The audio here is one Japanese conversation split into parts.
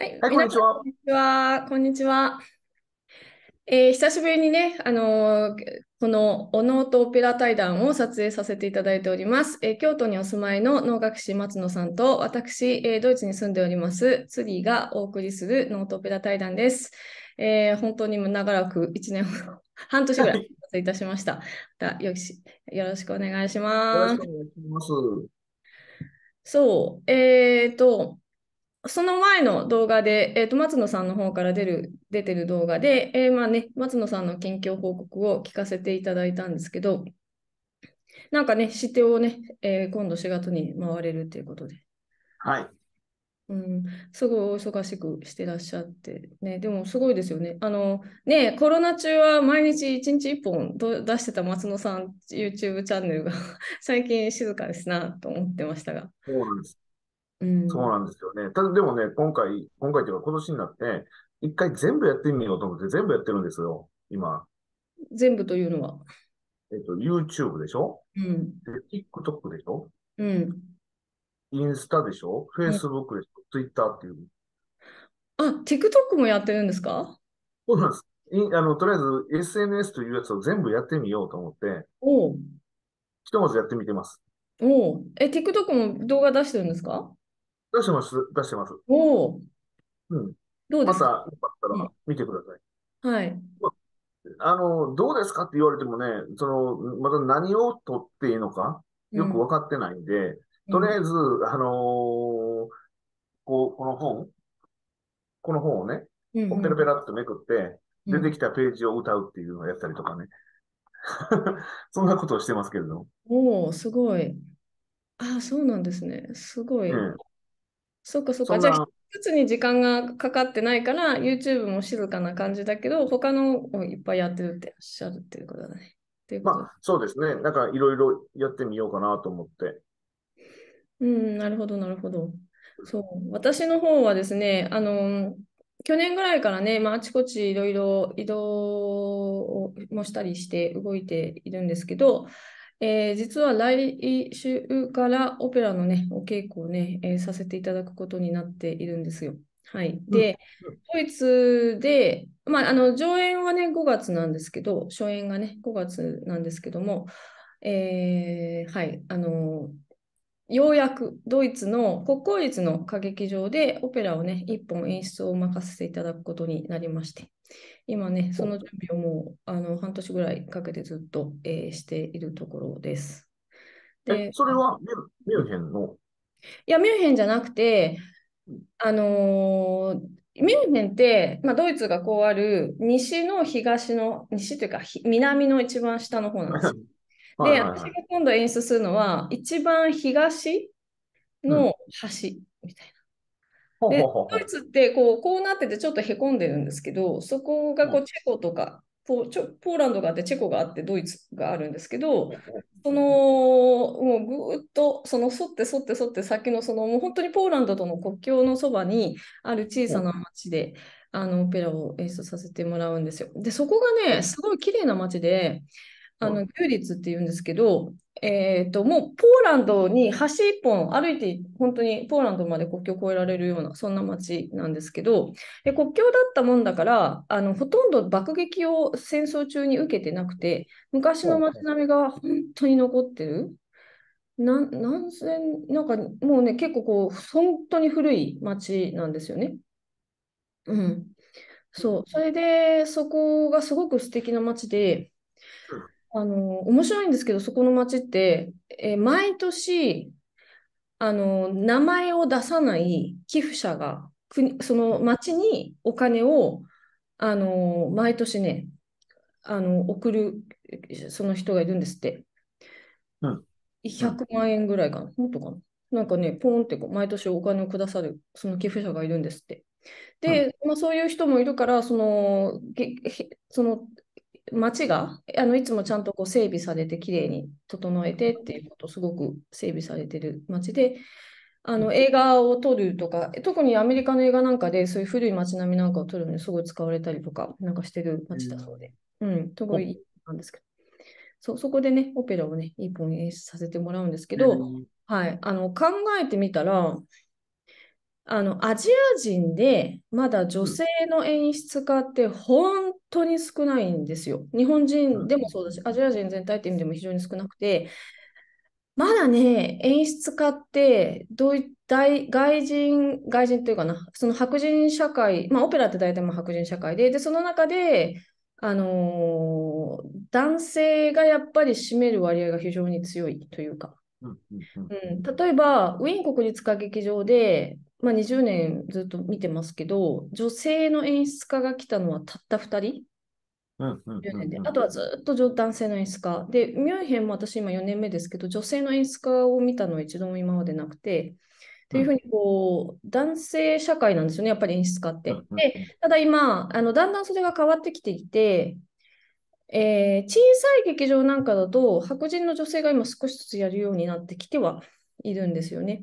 はい、こんにちは。こんにちは。こんにちは。久しぶりにね、このお能とオペラ対談を撮影させていただいております。京都にお住まいの能楽師松野さんと、私、ドイツに住んでおりますツリーがお送りする能とオペラ対談です。本当に長らく1年半年ぐらいおいたしました。またよろしくお願いします。よろしくお願いします。そう、その前の動画で、松野さんの方から出てる動画で、松野さんの近況報告を聞かせていただいたんですけど、なんかね、指定をね、今度4月に回れるということで。はい。すごいお忙しくしてらっしゃって、ね、でもすごいですよね。ね、コロナ中は毎日1日1本出してた松野さん YouTube チャンネルが最近静かですなと思ってましたが。そうなんです。そうなんですよね。ただでもね、今回というか今年になって、一回全部やってみようと思って全部やってるんですよ、今。全部というのはYouTube でしょ、で TikTok でしょ、インスタでしょ、Facebook でしょ、Twitter っていう。あ、TikTok もやってるんですか？そうなんです。とりあえず SNS というやつを全部やってみようと思って、ひとまずやってみてます。TikTok も動画出してるんですか？出してます、出してます。どうですか？またよかったら見てください。はい。どうですかって言われてもね、まだ何を撮っていいのか、よく分かってないんで、とりあえず、この本をね、ペラペラっとめくって、出てきたページを歌うっていうのをやったりとかね。そんなことをしてますけれども。すごい。そうなんですね。すごい。そっかそっか。じゃあ、一つに時間がかかってないから、YouTube も静かな感じだけど、他のをいっぱいやってるっておっしゃるっていうことだね。そうですね。なんかいろいろやってみようかなと思って。なるほど、なるほど。そう。私の方はですね、去年ぐらいからね、あちこちいろいろ移動もしたりして動いているんですけど、実は来週からオペラのね、お稽古をね、させていただくことになっているんですよ。はい。で、ドイツで、上演はね、5月なんですけど、初演がね、5月なんですけども、はい、ようやくドイツの国公立の歌劇場でオペラをね、一本演出を任せていただくことになりまして、今ね、その準備をもう半年ぐらいかけてずっと、しているところです。で、それはミュンヘンの？いや、ミュンヘンじゃなくて、ミュンヘンって、ドイツがこうある西というか南の一番下の方なんですよ。で、私が今度演出するのは、一番東の端みたいな。で、ドイツってこうなっててちょっとへこんでるんですけど、そこがチェコとか、ポーランドがあって、チェコがあって、ドイツがあるんですけど、もうぐっと、沿って先の、もう本当にポーランドとの国境のそばにある小さな町で、オペラを演出させてもらうんですよ。で、そこがね、すごい綺麗な町で、ギューリッツっていうんですけど、もうポーランドに橋一本歩いて、本当にポーランドまで国境を越えられるような、そんな街なんですけど、で、国境だったもんだから、ほとんど爆撃を戦争中に受けてなくて、昔の街並みが本当に残ってる。なんかもうね、結構本当に古い街なんですよね。そう。それで、そこがすごく素敵な街で、面白いんですけど、そこの町って、毎年名前を出さない寄付者がその町にお金を毎年ね送るその人がいるんですって、100万円ぐらいかな、もっとかな、なんかね、ポンって毎年お金をくださるその寄付者がいるんですって。で、そういう人もいるから、その街がいつもちゃんと整備されてきれいに整えてっていうことをすごく整備されてる街で、映画を撮るとか、特にアメリカの映画なんかでそういう古い街並みなんかを撮るのにすごい使われたりとかなんかしてる街だそうで、すごいなんですけど、そこでね、オペラをね、一本演出させてもらうんですけど、考えてみたら、アジア人でまだ女性の演出家って本当に少ないんですよ。日本人でもそうだし、アジア人全体って意味でも非常に少なくて、まだね、演出家って外人というかな、その白人社会、まあ、オペラって大体も白人社会で、その中で、男性がやっぱり占める割合が非常に強いというか、例えばウィーン国立歌劇場で、まあ、20年ずっと見てますけど、女性の演出家が来たのはたった2人、10年で、あとはずっと男性の演出家で、ミュンヘンも私今4年目ですけど、女性の演出家を見たのは一度も今までなくて、というふうにこう男性社会なんですよね、やっぱり演出家って。で、ただ今だんだんそれが変わってきていて、小さい劇場なんかだと白人の女性が今少しずつやるようになってきてはいるんですよね。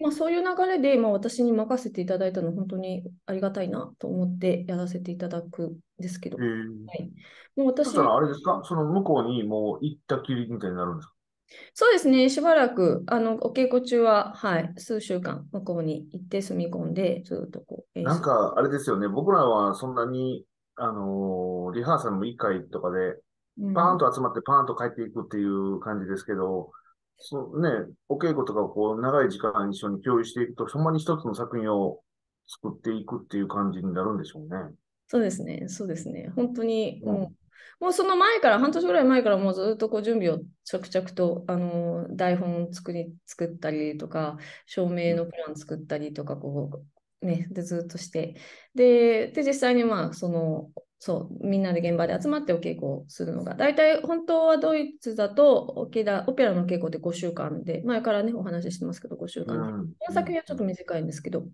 まあ、そういう流れで、まあ、私に任せていただいたのは本当にありがたいなと思ってやらせていただくんですけど、もう私はあれですか、その向こうにもう行ったきりみたいになるんですか？そうですね、しばらくお稽古中は、はい、数週間向こうに行って住み込んで、ずっとこうなんかあれですよね、僕らはそんなにリハーサルも1回とかでパーンと集まってパーンと帰っていくっていう感じですけど、そうね、お稽古とかをこう長い時間一緒に共有していくと、そんなに一つの作品を作っていくっていう感じになるんでしょうね。そうですね、そうですね、本当に、もうその前から、半年ぐらい前から、もうずっとこう準備を着々と台本作ったりとか、照明のプラン作ったりとか、こうね、でずっとして、で実際にまあそうみんなで現場で集まってお稽古をするのが、大体本当はドイツだとオペラの稽古って5週間で、前からねお話ししてますけど、5週間で、この作品はちょっと短いんですけど、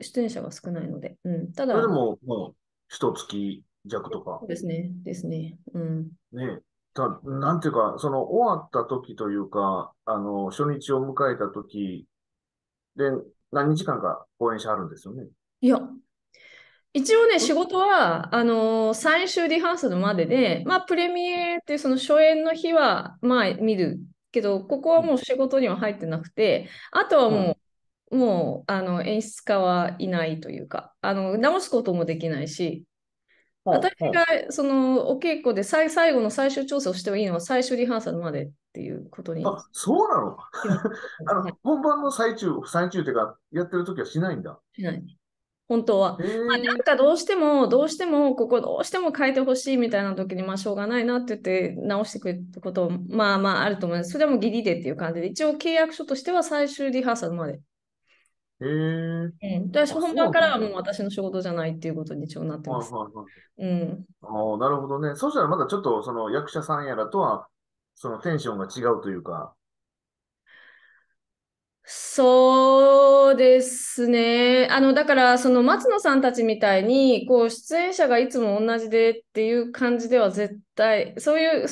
出演者が少ないので、ただでも一月弱とかですね、ね、なんていうか、その終わった時というか、初日を迎えた時で何時間か公演者あるんですよね。いや、一応ね、仕事は最終リハーサルまでで、まあ、プレミエっていうその初演の日は、まあ、見るけど、ここはもう仕事には入ってなくて、あとはもう演出家はいないというか、直すこともできないし、私がそのお稽古で最後の最終調整をしてもいいのは最終リハーサルまでっていうことに。あ、そうなの本番の最中っていうか、やってるときはしないんだ。しない。本当は。まあ、なんかどうしてもここどうしても変えてほしいみたいな時に、まあしょうがないなって言って直してくれることもまあまああると思います。それでもギリでっていう感じで、一応契約書としては最終リハーサルまで。私本番からはもう私の仕事じゃないっていうことに一応なってます。なるほどね。そうしたらまだちょっとその役者さんやらとはそのテンションが違うというか。そうですね。だから、その松野さんたちみたいに、こう、出演者がいつも同じでっていう感じでは絶対、そういう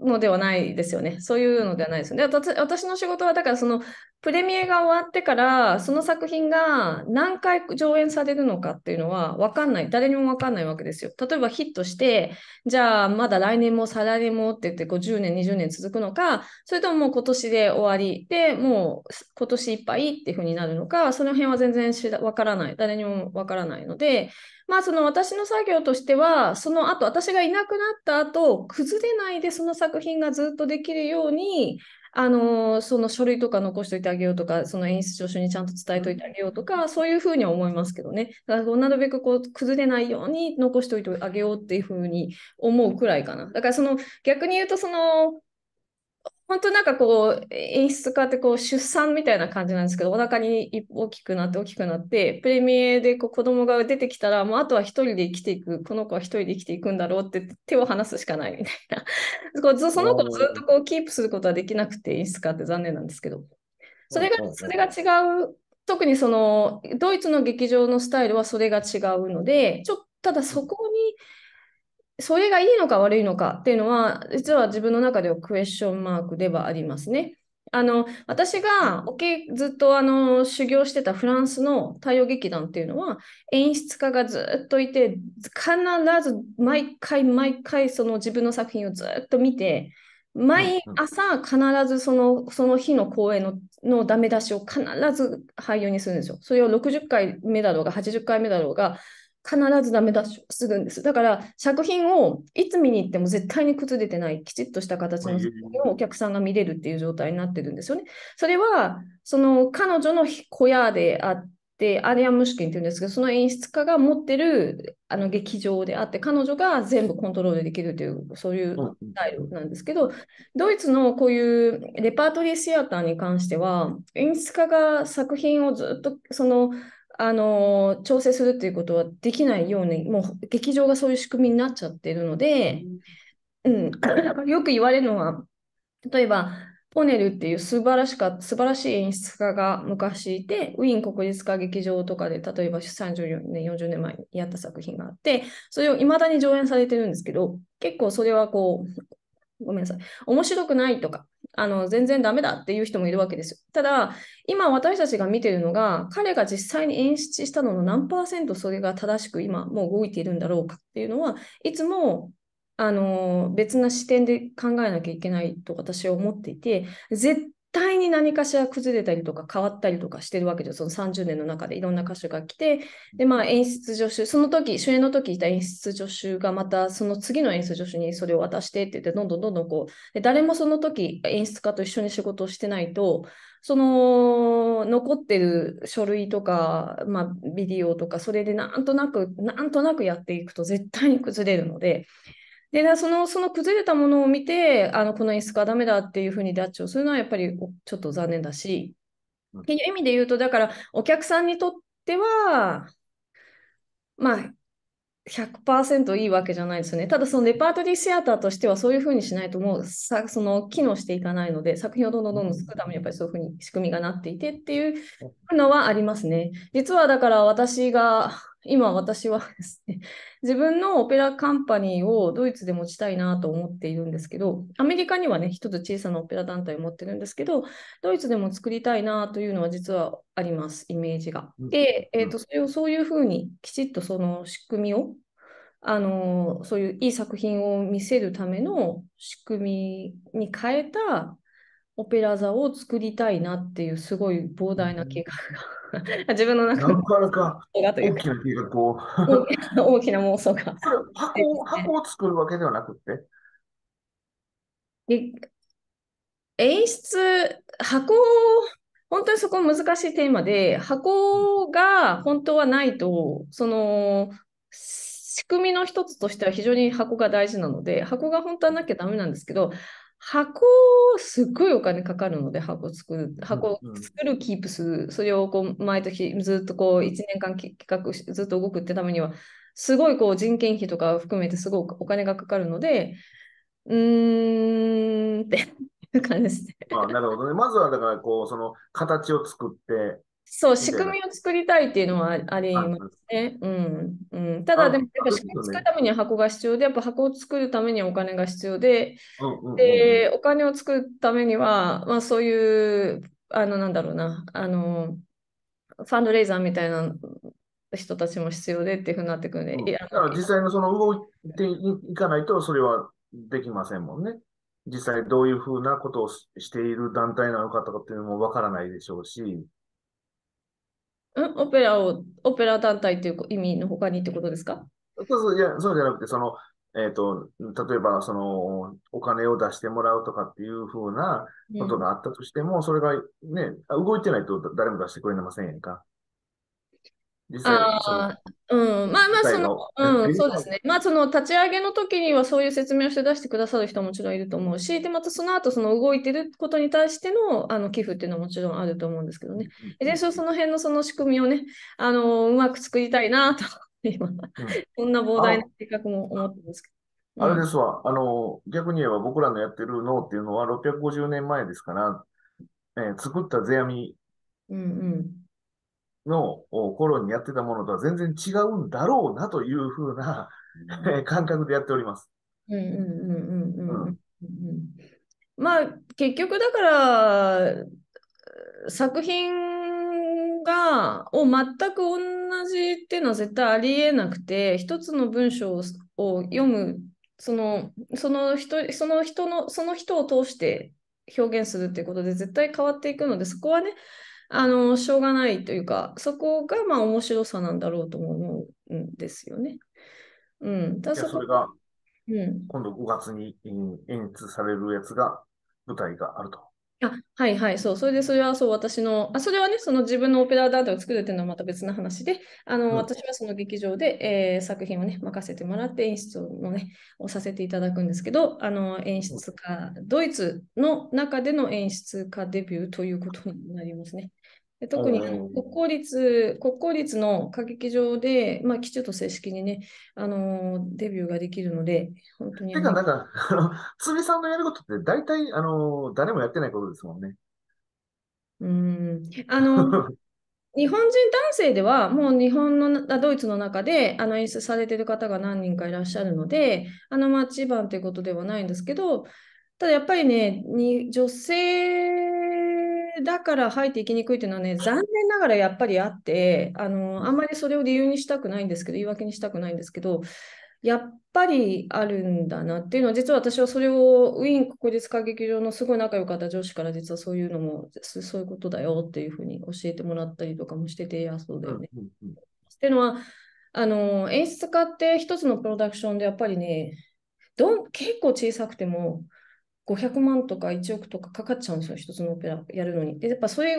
のではないですよね。そういうのではないですよね。私の仕事は、だから、その、プレミエが終わってから、その作品が何回上演されるのかっていうのは分かんない。誰にも分かんないわけですよ。例えばヒットして、じゃあ、まだ来年も再来年もって言って、10年、20年続くのか、それとももう今年で終わりで、もう今年いっぱいっていうふうになるのか、その辺は全然わからない、誰にもわからないので、まあその私の作業としては、その後、私がいなくなった後、崩れないでその作品がずっとできるように、その書類とか残しておいてあげようとか、その演出助手にちゃんと伝えておいてあげようとか、そういうふうには思いますけどね。だからなるべくこう崩れないように残しておいてあげようっていうふうに思うくらいかな。だからその逆に言うと、その本当なんかこう演出家ってこう出産みたいな感じなんですけど、お腹に大きくなってプレミエでこう子供が出てきたら、もうあとは一人で生きていく、この子は一人で生きていくんだろうって手を離すしかないみたいなこうその子をずっとこうキープすることはできなくて、演出家って残念なんですけど、それが違う。特にそのドイツの劇場のスタイルはそれが違うので、ただそこにそれがいいのか悪いのかっていうのは、実は自分の中ではクエスチョンマークではありますね。私がずっと修行してたフランスの太陽劇団っていうのは、演出家がずっといて、必ず毎回その自分の作品をずっと見て、毎朝必ずその日の公演のダメ出しを必ず俳優にするんですよ。それを60回目だろうが80回目だろうが必ずダメ出しをするんです。だから作品をいつ見に行っても絶対に崩れてないきちっとした形の作品をお客さんが見れるっていう状態になってるんですよね。それはその彼女の小屋であってでアリアン・ムシュキンっていうんですけど、その演出家が持ってる劇場であって、彼女が全部コントロールできるというそういうスタイルなんですけど、ドイツのこういうレパートリーシアターに関しては演出家が作品をずっと調整するっていうことはできないように、もう劇場がそういう仕組みになっちゃってるので、よく言われるのは、例えばポネルっていう素晴らしい演出家が昔いて、ウィーン国立歌劇場とかで例えば30年40年前にやった作品があって、それをいまだに上演されてるんですけど、結構それはこうごめんなさい面白くないとか全然ダメだっていう人もいるわけですよ。ただ今私たちが見てるのが、彼が実際に演出したのの何%それが正しく今もう動いているんだろうかっていうのは、いつも別な視点で考えなきゃいけないと私は思っていて、絶対に何かしら崩れたりとか変わったりとかしてるわけですよ。その30年の中でいろんな歌手が来て、で演出助手、その時主演の時いた演出助手がまたその次の演出助手にそれを渡してって言って、どんどんこうで、誰もその時演出家と一緒に仕事をしてないと、その残ってる書類とか、ビデオとか、それでなんとなくやっていくと絶対に崩れるので。でその崩れたものを見て、この演出家はダメだっていうふうに脱調するのはやっぱりちょっと残念だし、っていう意味で言うと、だからお客さんにとっては100% いいわけじゃないですよね。ただそのレパートリーシアターとしてはそういうふうにしないともうその機能していかないので、作品をどんどん作るためにやっぱりそういうふうに仕組みがなっていてっていうのはありますね。実はだから私はですね、自分のオペラカンパニーをドイツで持ちたいなと思っているんですけど、アメリカにはね、一つ小さなオペラ団体を持ってるんですけど、ドイツでも作りたいなというのは実はあります、イメージが。で、そういうふうにきちっとその仕組みを、そういういい作品を見せるための仕組みに変えたオペラ座を作りたいなっていう、すごい膨大な計画が。自分の中の大きな妄想が。箱を作るわけではなくて、演出、本当にそこ難しいテーマで、箱が本当はないと、その仕組みの一つとしては非常に箱が大事なので、箱が本当はなきゃダメなんですけど、すっごいお金かかるので、箱を作る、キープする、それをこう毎年ずっとこう1年間企画しずっと動くってためには、すごいこう人件費とか含めてすごくお金がかかるので、っていう感じですね。なるほどね。まずはだからこうその形を作って。そう、仕組みを作りたいっていうのはありますね。ただ、でもやっぱ仕組みを作るためには箱が必要で、やっぱ箱を作るためにはお金が必要で、で、お金を作るためには、そういう、ファンドレイザーみたいな人たちも必要でっていうふうになってくるんで。だから実際のその動いていかないと、それはできませんもんね。実際どういうふうなことをしている団体なのかとかっていうのもわからないでしょうし。オペラ団体という意味の他にってことですか？そうじゃなくて、例えばお金を出してもらうとかっていうふうなことがあったとしても、それが、ね、動いてないと誰も出してくれませんやんか。実際そうですね。その立ち上げの時にはそういう説明をして出してくださる人ももちろんいると思うし、でまたその後その動いてることに対しての寄付っていうのはもちろんあると思うんですけどね。その辺のその仕組みをね、うまく作りたいなと今、こんな膨大な計画も思ってますけど。あれですわ、逆に言えば僕らのやってる脳っていうのは650年前ですから、作った世阿弥。の頃にやってたものとは全然違うんだろうなというふうな感覚でやっております。結局だから作品を全く同じっていうのは絶対ありえなくて、一つの文章を読むその人を通して表現するっていうことで絶対変わっていくので、そこはね、しょうがないというか、そこがまあ面白さなんだろうと思うんですよね。うん、だからそれが、うん、今度5月に演出されるやつが、舞台があると。あ、はいはい、そう、それでそれはそう、私の、あ、それはね、その自分のオペラ団体を作るっていうのはまた別の話で、私はその劇場で、作品をね、任せてもらって演出をね、をさせていただくんですけど、演出家、ドイツの中での演出家デビューということになりますね。で、特に国公立の歌劇場で、まあ、きちんと正式にね、デビューができるので、本当に。てか、なんか、堤さんのやることって、大体、誰もやってないことですもんね。日本人男性では、もうドイツの中で、演出されている方が何人かいらっしゃるので、まあ、一番ということではないんですけど、ただやっぱりね、女性だから入っていきにくいというのはね、残念ながらやっぱりあって、あんまりそれを理由にしたくないんですけど、言い訳にしたくないんですけど、やっぱりあるんだなっていうのは、実は私はそれをウィーン国立歌劇場のすごい仲良かった上司から、実はそういうのも、そういうことだよっていうふうに教えてもらったりとかもしてて、そうだよね。っていうのは、演出家って一つのプロダクションでやっぱりね、結構小さくても、500万とか1億とかかかっちゃうんですよ、一つのオペラやるのに。で、やっぱそれ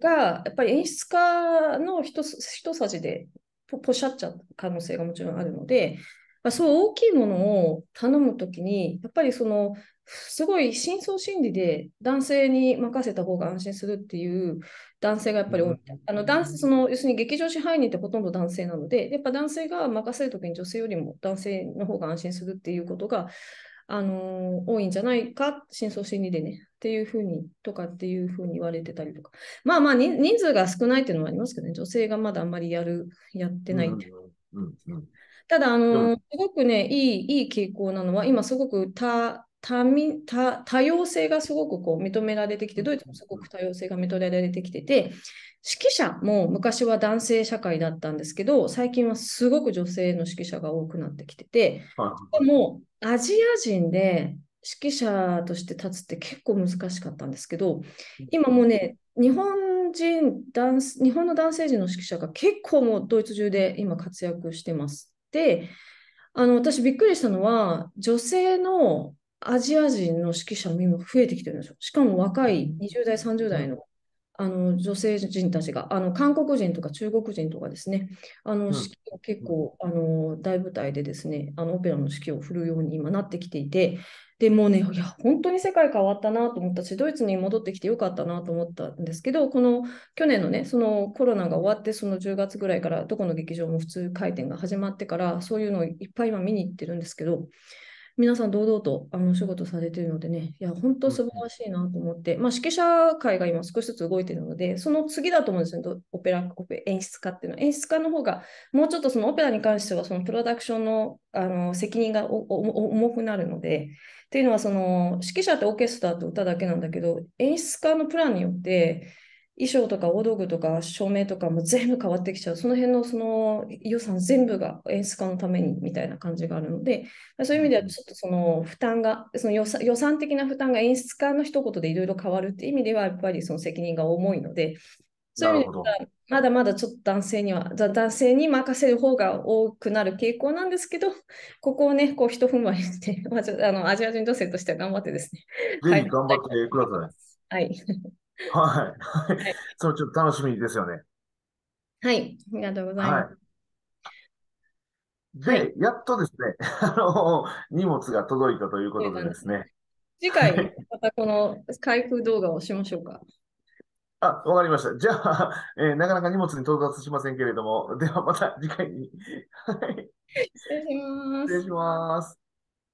が、やっぱり演出家の一筋でポシャっちゃう可能性がもちろんあるので、まあ、そう大きいものを頼むときに、やっぱりその、すごい深層心理で男性に任せた方が安心するっていう男性がやっぱり多い。要するに劇場支配人ってほとんど男性なので、やっぱ男性が任せるときに女性よりも男性の方が安心するっていうことが、多いんじゃないか、深層心理でね、っていうふうに、とかっていうふうに言われてたりとか。まあまあ、人数が少ないっていうのもありますけどね、女性がまだあんまりやってない。ただ、すごくね、いい傾向なのは、今すごく多様性がすごくこう認められてきて、ドイツもすごく多様性が認められてきてて、指揮者も昔は男性社会だったんですけど、最近はすごく女性の指揮者が多くなってきてて、はい、もうアジア人で指揮者として立つって結構難しかったんですけど、今もうね、日本の男性人の指揮者が結構もうドイツ中で今活躍してます。で、私びっくりしたのは、女性のアジア人の指揮者も今増えてきてるんですよ。しかも若い20代、30代の。女性人たちが韓国人とか中国人とかですね、指揮を結構大舞台でですね、オペラの指揮を振るように今なってきていて、でもうね、いや本当に世界変わったなと思ったし、ドイツに戻ってきてよかったなと思ったんですけど、この去年のね、そのコロナが終わって、その10月ぐらいからどこの劇場も普通回転が始まってから、そういうのをいっぱい今見に行ってるんですけど、皆さん堂々とお仕事されているのでね、いや、本当素晴らしいなと思って、まあ、指揮者会が今少しずつ動いているので、その次だと思うんですよね、演出家っていうのは。演出家の方が、もうちょっとそのオペラに関しては、そのプロダクションの、責任が重くなるので、っていうのは、その指揮者ってオーケストラと歌だけなんだけど、演出家のプランによって、衣装とか大道具とか照明とかも全部変わってきちゃう。その辺のその予算全部が演出家のためにみたいな感じがあるので、そういう意味ではちょっとその負担が、その予算的な負担が演出家の一言でいろいろ変わるっていう意味では、やっぱりその責任が重いので、そういう意味ではまだまだちょっと男性に任せる方が多くなる傾向なんですけど、ここをね、こう一踏ん張りして、アジア人女性としては頑張ってですね。ぜひ頑張ってください。はい。はい、はい、それちょっと楽しみですよね。はい、ありがとうございます。はい、で、はい、やっとですね、荷物が届いたということでですね。次回、またこの開封動画をしましょうか。あ、わかりました。じゃあ、なかなか荷物に到達しませんけれども、ではまた次回に。はい、失礼します。失礼します。